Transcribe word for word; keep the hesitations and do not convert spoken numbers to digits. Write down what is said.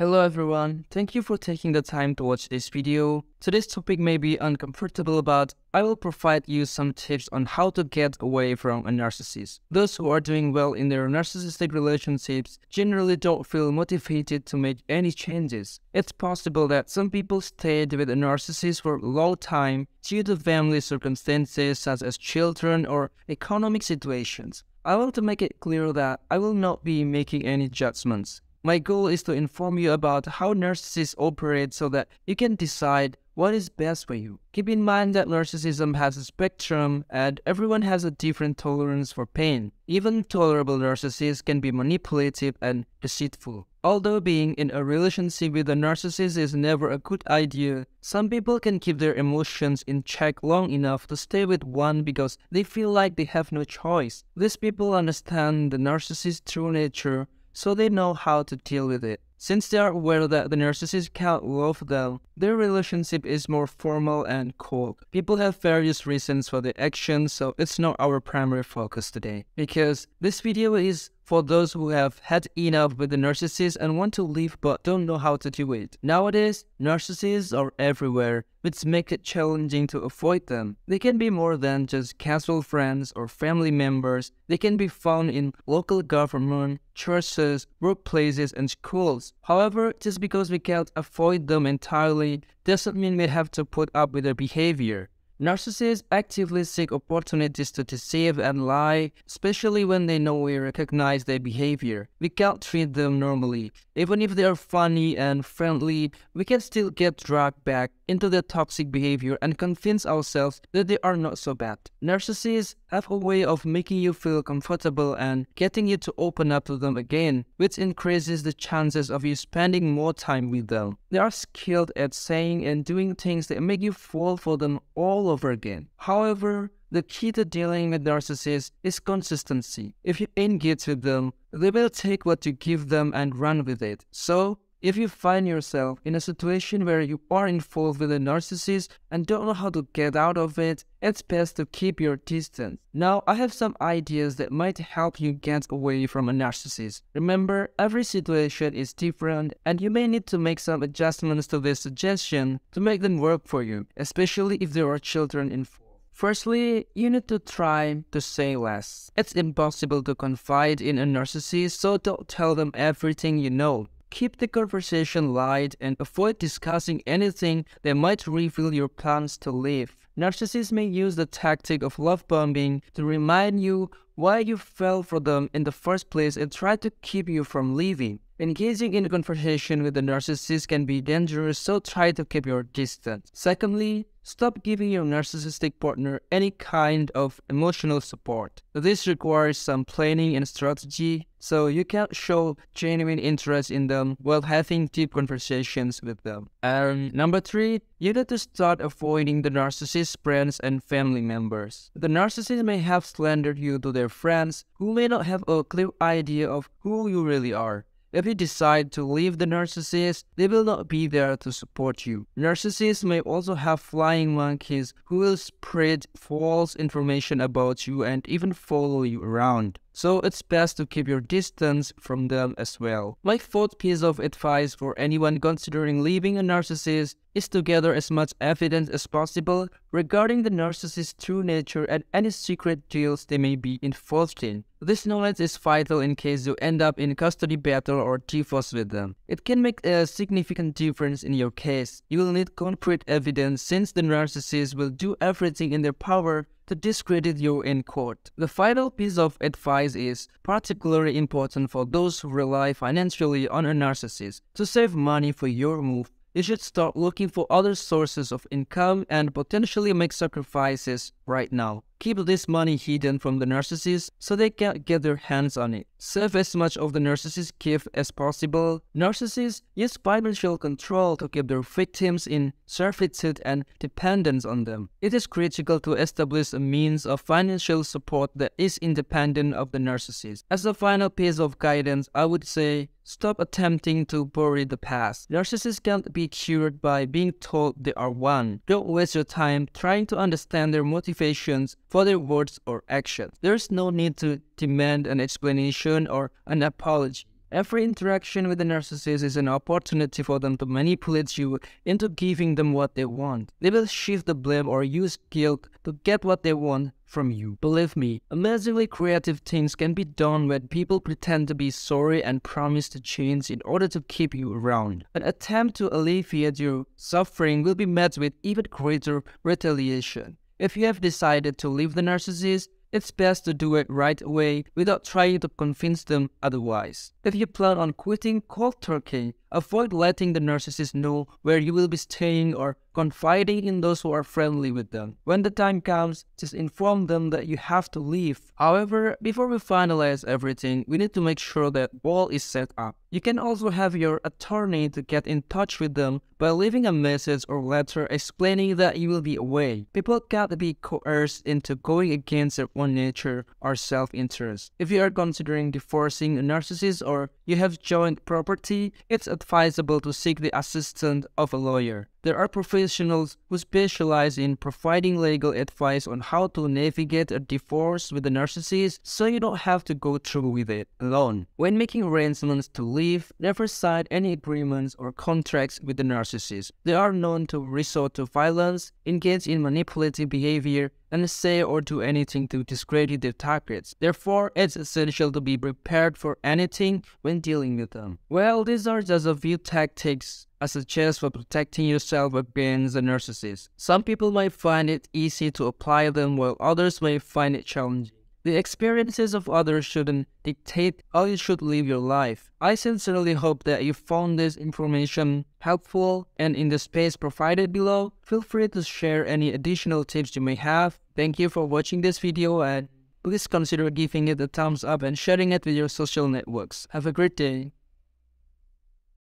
Hello everyone, thank you for taking the time to watch this video. Today's topic may be uncomfortable, but I will provide you some tips on how to get away from a narcissist. Those who are doing well in their narcissistic relationships generally don't feel motivated to make any changes. It's possible that some people stayed with a narcissist for a long time due to family circumstances such as children or economic situations. I want to make it clear that I will not be making any judgments. My goal is to inform you about how narcissists operate so that you can decide what is best for you. Keep in mind that narcissism has a spectrum and everyone has a different tolerance for pain. Even tolerable narcissists can be manipulative and deceitful. Although being in a relationship with a narcissist is never a good idea, some people can keep their emotions in check long enough to stay with one because they feel like they have no choice. These people understand the narcissist's true nature, so they know how to deal with it. Since they are aware that the narcissist can't love them, their relationship is more formal and cold. People have various reasons for their actions, so it's not our primary focus today, because this video is for those who have had enough with the narcissist and want to leave but don't know how to do it. Nowadays, narcissists are everywhere, which makes it challenging to avoid them. They can be more than just casual friends or family members. They can be found in local government, churches, workplaces, and schools. However, just because we can't avoid them entirely doesn't mean we have to put up with their behavior. Narcissists actively seek opportunities to deceive and lie, especially when they know we recognize their behavior. We can't treat them normally. Even if they are funny and friendly, we can still get dragged back into their toxic behavior and convince ourselves that they are not so bad. Narcissists have a way of making you feel comfortable and getting you to open up to them again, which increases the chances of you spending more time with them. They are skilled at saying and doing things that make you fall for them all over again. However, the key to dealing with narcissists is consistency. If you engage with them, they will take what you give them and run with it. So, if you find yourself in a situation where you are involved with a narcissist and don't know how to get out of it, it's best to keep your distance. Now, I have some ideas that might help you get away from a narcissist. Remember, every situation is different and you may need to make some adjustments to this suggestion to make them work for you, especially if there are children involved. Firstly, you need to try to say less. It's impossible to confide in a narcissist, so don't tell them everything you know. Keep the conversation light and avoid discussing anything that might reveal your plans to leave. Narcissists may use the tactic of love bombing to remind you why you fell for them in the first place and try to keep you from leaving. Engaging in a conversation with a narcissist can be dangerous, so try to keep your distance. Secondly, stop giving your narcissistic partner any kind of emotional support. This requires some planning and strategy, so you can't show genuine interest in them while having deep conversations with them. And number three, you need to start avoiding the narcissist's friends and family members. The narcissist may have slandered you to their friends, who may not have a clear idea of who you really are. If you decide to leave the narcissist, they will not be there to support you. Narcissists may also have flying monkeys who will spread false information about you and even follow you around. So it's best to keep your distance from them as well. My fourth piece of advice for anyone considering leaving a narcissist is to gather as much evidence as possible regarding the narcissist's true nature and any secret deals they may be involved in. This knowledge is vital in case you end up in a custody battle or divorce with them. It can make a significant difference in your case. You will need concrete evidence since the narcissist will do everything in their power to discredit you in court. The final piece of advice is particularly important for those who rely financially on a narcissist. To save money for your move, you should start looking for other sources of income and potentially make sacrifices right now. Keep this money hidden from the narcissist so they can't get their hands on it. Save as much of the narcissist's gift as possible. Narcissists use financial control to keep their victims in servitude and dependence on them. It is critical to establish a means of financial support that is independent of the narcissist. As a final piece of guidance, I would say, stop attempting to bury the past. Narcissists can't be cured by being told they are one. Don't waste your time trying to understand their motivations for their words or actions. There's no need to demand an explanation or an apology. Every interaction with a narcissist is an opportunity for them to manipulate you into giving them what they want. They will shift the blame or use guilt to get what they want from you. Believe me, amazingly creative things can be done when people pretend to be sorry and promise to change in order to keep you around. An attempt to alleviate your suffering will be met with even greater retaliation. If you have decided to leave the narcissist, it's best to do it right away without trying to convince them otherwise. If you plan on quitting cold turkey, avoid letting the narcissist know where you will be staying or confiding in those who are friendly with them. When the time comes, just inform them that you have to leave. However, before we finalize everything, we need to make sure that all is set up. You can also have your attorney to get in touch with them by leaving a message or letter explaining that you will be away. People can't be coerced into going against their own nature or self-interest. If you are considering divorcing a narcissist or you have joint property, it's advisable to seek the assistance of a lawyer. There are professionals who specialize in providing legal advice on how to navigate a divorce with a narcissist, so you don't have to go through with it alone. When making arrangements to leave, never sign any agreements or contracts with the narcissist. They are known to resort to violence, engage in manipulative behavior, and say or do anything to discredit their targets. Therefore, it's essential to be prepared for anything when dealing with them. Well, these are just a few tactics I suggest for protecting yourself against a narcissist. Some people might find it easy to apply them, while others may find it challenging. The experiences of others shouldn't dictate how you should live your life. I sincerely hope that you found this information helpful, and in the space provided below, feel free to share any additional tips you may have. Thank you for watching this video, and please consider giving it a thumbs up and sharing it with your social networks. Have a great day.